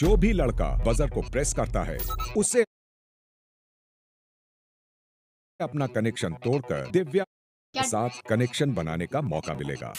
जो भी लड़का बजर को प्रेस करता है उससे अपना कनेक्शन तोड़कर दिव्या के साथ कनेक्शन बनाने का मौका मिलेगा।